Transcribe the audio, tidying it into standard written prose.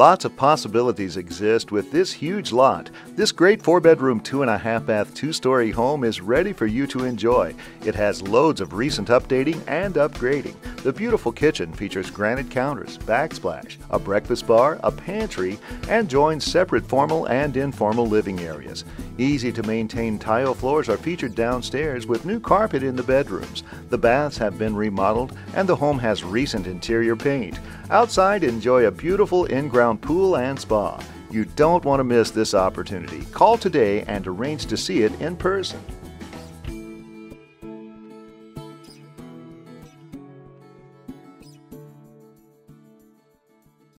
Lots of possibilities exist with this huge lot. This great 4-bedroom, 2.5-bath, 2-story home is ready for you to enjoy. It has loads of recent updating and upgrading. The beautiful kitchen features granite counters, backsplash, a breakfast bar, a pantry, and joins separate formal and informal living areas. Easy to maintain tile floors are featured downstairs with new carpet in the bedrooms. The baths have been remodeled and the home has recent interior paint. Outside, enjoy a beautiful in-ground pool and spa. You don't want to miss this opportunity. Call today and arrange to see it in person.